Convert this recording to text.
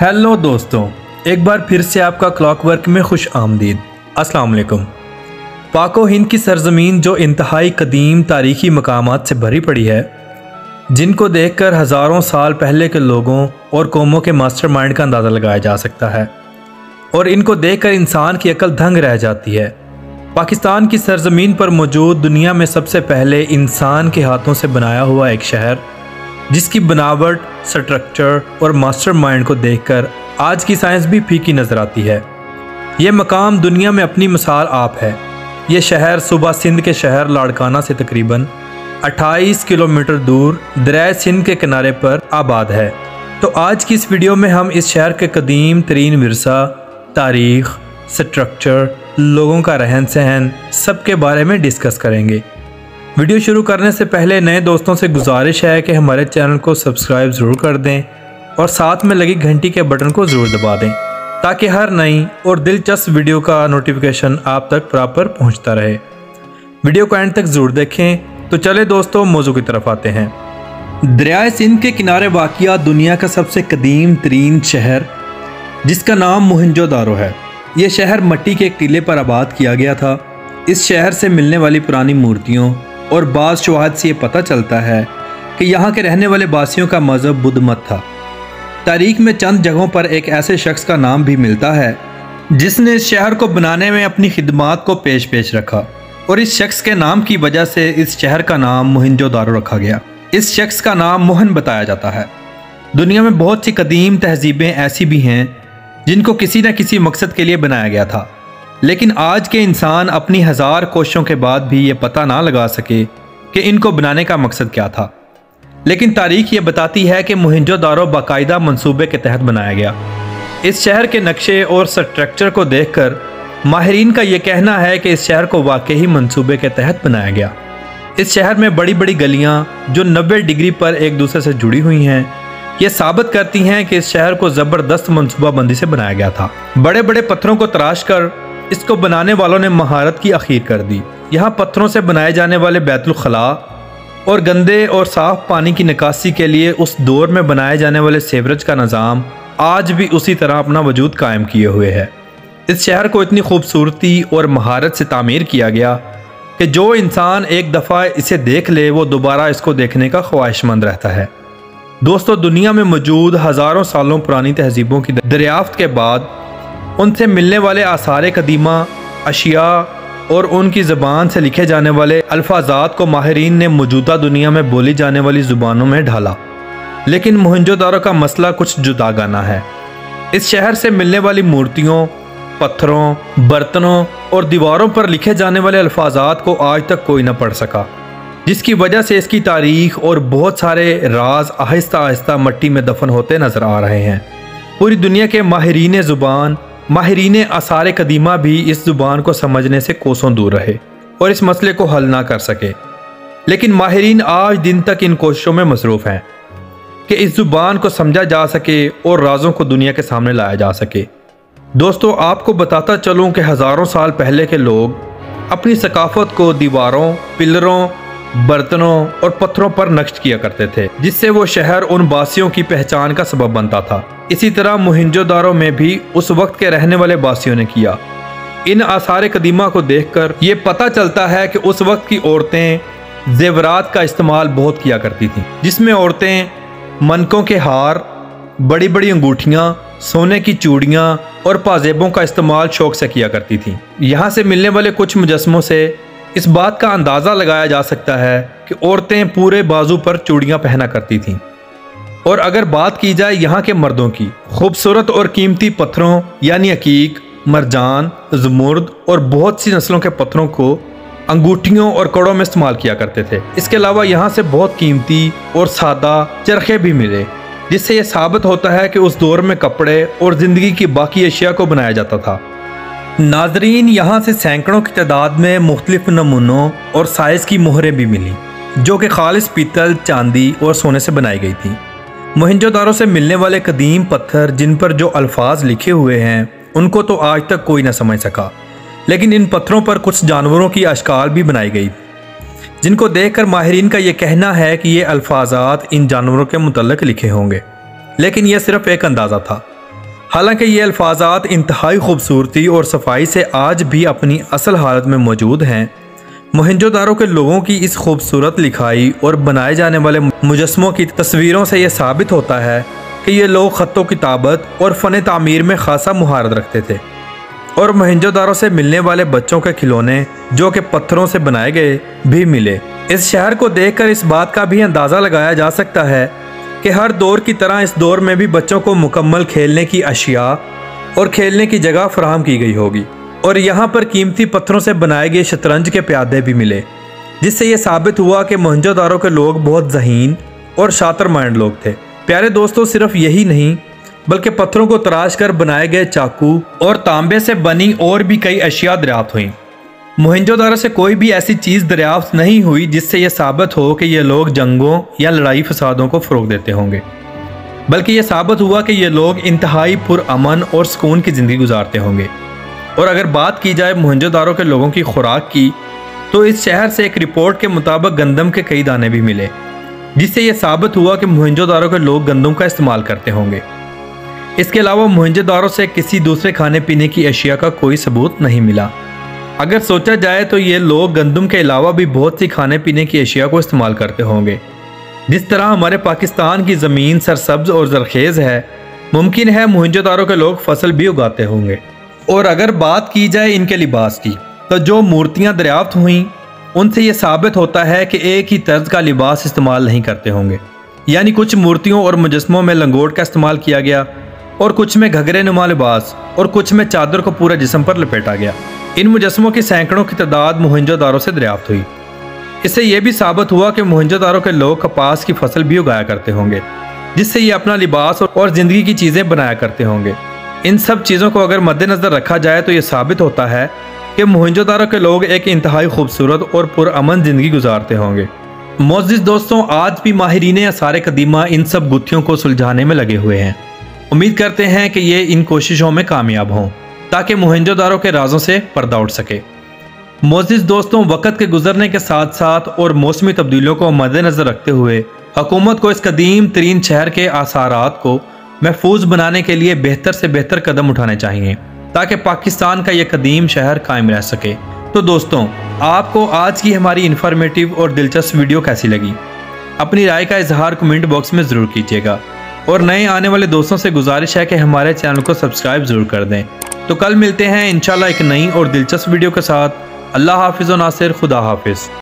Hello दोस्तों, एक बार फिर से आपका क्लॉक वर्क में खुश आमदीद। अस्सलाम वालेकुम। पाको हिंद की सरजमीन जो इंतहाई कदीम तारीखी मकामात से भरी पड़ी है, जिनको देखकर हज़ारों साल पहले के लोगों और कौमों के मास्टरमाइंड का अंदाज़ा लगाया जा सकता है और इनको देखकर इंसान की अकल दंग रह जाती है। पाकिस्तान की सरजमीन पर मौजूद दुनिया में सबसे पहले इंसान के हाथों से बनाया हुआ एक शहर, जिसकी बनावट, स्ट्रक्चर और मास्टरमाइंड को देखकर आज की साइंस भी फीकी नज़र आती है। यह मकाम दुनिया में अपनी मिसाल आप है। यह शहर सूबा सिंध के शहर लाड़काना से तकरीबन 28 किलोमीटर दूर दरियाए सिंध के किनारे पर आबाद है। तो आज की इस वीडियो में हम इस शहर के कदीम तरीन विरसा, तारीख, स्ट्रक्चर, लोगों का रहन सहन, सब के बारे में डिस्कस करेंगे। वीडियो शुरू करने से पहले नए दोस्तों से गुजारिश है कि हमारे चैनल को सब्सक्राइब ज़रूर कर दें और साथ में लगी घंटी के बटन को ज़रूर दबा दें, ताकि हर नई और दिलचस्प वीडियो का नोटिफिकेशन आप तक प्रॉपर पहुंचता रहे। वीडियो को एंड तक ज़रूर देखें। तो चले दोस्तों, मौजू की तरफ आते हैं। दरियाए सिंध के किनारे वाक़िया दुनिया का सबसे कदीम तरीन शहर, जिसका नाम मोहनजोदारो है। यह शहर मट्टी के टीले पर आबाद किया गया था। इस शहर से मिलने वाली पुरानी मूर्तियों और बाज़ शवाहद से ये पता चलता है कि यहाँ के रहने वाले बासियों का मज़हब बुद्ध मत था। तारीख में चंद जगहों पर एक ऐसे शख्स का नाम भी मिलता है जिसने इस शहर को बनाने में अपनी खिदमात को पेश रखा, और इस शख्स के नाम की वजह से इस शहर का नाम मोहनजोदारो रखा गया। इस शख्स का नाम मोहन बताया जाता है। दुनिया में बहुत सी कदीम तहजीबें ऐसी भी हैं जिनको किसी न किसी मकसद के लिए बनाया गया था, लेकिन आज के इंसान अपनी हज़ार कोशिशों के बाद भी ये पता ना लगा सके कि इनको बनाने का मकसद क्या था। लेकिन तारीख ये बताती है कि मोहनजोदारो बाकायदा मंसूबे के तहत बनाया गया। इस शहर के नक्शे और स्ट्रक्चर को देखकर माहरीन का ये कहना है कि इस शहर को वाकई मंसूबे के तहत बनाया गया। इस शहर में बड़ी बड़ी गलियाँ जो 90 डिग्री पर एक दूसरे से जुड़ी हुई हैं, ये साबित करती हैं कि इस शहर को ज़बरदस्त मनसूबाबंदी से बनाया गया था। बड़े बड़े पत्थरों को तराश कर इसको बनाने वालों ने महारत की अखीर कर दी। यहाँ पत्थरों से बनाए जाने वाले बैतुल खला और गंदे और साफ पानी की निकासी के लिए उस दौर में बनाए जाने वाले सेवरेज का निज़ाम आज भी उसी तरह अपना वजूद कायम किए हुए है। इस शहर को इतनी खूबसूरती और महारत से तामीर किया गया कि जो इंसान एक दफ़ा इसे देख ले वो दोबारा इसको देखने का ख्वाहिशमंद रहता है। दोस्तों, दुनिया में मौजूद हज़ारों सालों पुरानी तहजीबों की दरियाफ्त के बाद उनसे मिलने वाले आसार कदीमा, अशिया और उनकी ज़बान से लिखे जाने वाले अल्फाजात को माहरीन ने मौजूदा दुनिया में बोली जाने वाली ज़ुबानों में ढाला। लेकिन मोहनजोदारो का मसला कुछ जुदागाना है। इस शहर से मिलने वाली मूर्तियों, पत्थरों, बर्तनों और दीवारों पर लिखे जाने वाले अल्फाजात को आज तक कोई न पढ़ सका, जिसकी वजह से इसकी तारीख और बहुत सारे राज आहिस्ता आहिस्ता मट्टी में दफन होते नज़र आ रहे हैं। पूरी दुनिया के माहरीन ज़ुबान, माहरीन आसार कदीमा भी इस ज़ुबान को समझने से कोसों दूर रहे और इस मसले को हल ना कर सके। लेकिन माहरीन आज दिन तक इन कोशिशों में मसरूफ़ हैं कि इस ज़ुबान को समझा जा सके और राजों को दुनिया के सामने लाया जा सके। दोस्तों, आपको बताता चलूँ कि हज़ारों साल पहले के लोग अपनी सकाफत को दीवारों, पिलरों, बर्तनों और पत्थरों पर नक्श किया करते थे, जिससे वो शहर उन बासियों की पहचान का सबब बनता था। इसी तरह मोहनजोदारो में भी उस वक्त के रहने वाले बासियों ने किया। इन आसार कदीमा को देखकर ये पता चलता है कि उस वक्त की औरतें जेवरात का इस्तेमाल बहुत किया करती थीं, जिसमें औरतें मनकों के हार, बड़ी बड़ी अंगूठियाँ, सोने की चूड़ियाँ और पाजेबों का इस्तेमाल शौक से किया करती थीं। यहाँ से मिलने वाले कुछ मुजस्मों से इस बात का अंदाज़ा लगाया जा सकता है कि औरतें पूरे बाजू पर चूड़ियाँ पहना करती थीं। और अगर बात की जाए यहाँ के मर्दों की, खूबसूरत और कीमती पत्थरों यानी अकीक, मरजान, जमुर्द और बहुत सी नस्लों के पत्थरों को अंगूठियों और कड़ों में इस्तेमाल किया करते थे। इसके अलावा यहाँ से बहुत कीमती और सादा चरखे भी मिले, जिससे यह साबित होता है कि उस दौर में कपड़े और ज़िंदगी की बाकी अशिया को बनाया जाता था। नाजरीन, यहाँ से सैकड़ों की तादाद में मुख्तलिफ नमूनों और साइज़ की मोहरें भी मिली, जो कि खालिस पीतल, चांदी और सोने से बनाई गई थी। मोहनजोदारो से मिलने वाले कदीम पत्थर, जिन पर जो अल्फाज लिखे हुए हैं, उनको तो आज तक कोई ना समझ सका, लेकिन इन पत्थरों पर कुछ जानवरों की अशकाल भी बनाई गई, जिनको देख कर माहरीन का ये कहना है कि ये अल्फाजात इन जानवरों के मुतल्लिक़ लिखे होंगे। लेकिन यह सिर्फ़ एक अंदाज़ा था। हालांकि ये अल्फाजात इंतहाई खूबसूरती और सफाई से आज भी अपनी असल हालत में मौजूद हैं। मोहनजोदारो के लोगों की इस खूबसूरत लिखाई और बनाए जाने वाले मुजस्मों की तस्वीरों से यह साबित होता है कि ये लोग ख़तों किताबत और फ़न तामीर में खासा महारत रखते थे। और मोहनजोदारो से मिलने वाले बच्चों के खिलौने, जो कि पत्थरों से बनाए गए, भी मिले। इस शहर को देखकर इस बात का भी अंदाज़ा लगाया जा सकता है कि हर दौर की तरह इस दौर में भी बच्चों को मुकम्मल खेलने की अशिया और खेलने की जगह फराहम की गई होगी। और यहाँ पर कीमती पत्थरों से बनाए गए शतरंज के प्यादे भी मिले, जिससे ये साबित हुआ कि मोहनजोदारो के लोग बहुत जहीन और शातिर माइंड लोग थे। प्यारे दोस्तों, सिर्फ यही नहीं बल्कि पत्थरों को तराश कर बनाए गए चाकू और तांबे से बनी और भी कई अशिया दरियाफ्त हुई। मोहनजोदारो से कोई भी ऐसी चीज़ दरियाफ्त नहीं हुई जिससे यह साबित हो कि ये लोग जंगों या लड़ाई फसादों को फ़रोग देते होंगे, बल्कि यह साबित हुआ कि ये लोग इंतहाई पुरअमन और सुकून की ज़िंदगी गुजारते होंगे। और अगर बात की जाए मोहनजोदारो के लोगों की खुराक की, तो इस शहर से एक रिपोर्ट के मुताबिक गंदम के कई दाने भी मिले, जिससे यह साबित हुआ कि मोहनजोदारो के लोग गंदम का इस्तेमाल करते होंगे। इसके अलावा मोहनजोदारो से किसी दूसरे खाने पीने की अशिया का कोई सबूत नहीं मिला। अगर सोचा जाए तो ये लोग गंदम के अलावा भी बहुत सी खाने पीने की अशिया को इस्तेमाल करते होंगे। जिस तरह हमारे पाकिस्तान की ज़मीन सरसब्ज और जरखेज़ है, मुमकिन है मोहनजोदारो के लोग फसल भी उगाते होंगे। और अगर बात की जाए इनके लिबास की, तो जो मूर्तियां दरियाफ्त हुईं उनसे ये साबित होता है कि एक ही तर्ज का लिबास इस्तेमाल नहीं करते होंगे। यानी कुछ मूर्तियों और मुजस्मों में लंगोट का इस्तेमाल किया गया और कुछ में घघरे नुमा लिबास और कुछ में चादर को पूरा जिस्म पर लपेटा गया। इन मुजस्मों की सैकड़ों की तादाद मोहनजोदारो से दरियाफ्त हुई। इससे यह भी साबित हुआ कि मोहनजोदारो के लोग कपास की फसल भी उगाया करते होंगे, जिससे ये अपना लिबास और ज़िंदगी की चीज़ें बनाया करते होंगे। इन सब चीज़ों को अगर मद्देनज़र रखा जाए तो ये साबित होता है कि मोहनजोदारो के लोग एक इंतहाई खूबसूरत और पुरअमन ज़िंदगी गुजारते होंगे। मोअज़्ज़िज़ दोस्तों, आज भी माहिरीन आसार कदीमा इन सब गुत्थियों को सुलझाने में लगे हुए हैं। उम्मीद करते हैं कि ये इन कोशिशों में कामयाब हों ताकि मोहनजोदारो के राजों से पर्दा उठ सके। मोअज़्ज़िज़ दोस्तों, वक़्त के गुजरने के साथ साथ और मौसमी तब्दीलियों को मद्देनज़र रखते हुए हुकूमत को इस कदीम तरीन शहर के आसारात को महफूज बनाने के लिए बेहतर से बेहतर कदम उठाने चाहिए ताकि पाकिस्तान का यह कदीम शहर कायम रह सके। तो दोस्तों, आपको आज की हमारी इन्फॉर्मेटिव और दिलचस्प वीडियो कैसी लगी? अपनी राय का इजहार कमेंट बॉक्स में ज़रूर कीजिएगा। और नए आने वाले दोस्तों से गुजारिश है कि हमारे चैनल को सब्सक्राइब ज़रूर कर दें। तो कल मिलते हैं इंशाल्लाह एक नई और दिलचस्प वीडियो के साथ। अल्लाह हाफिज़ और नासिर, खुदा हाफिज़।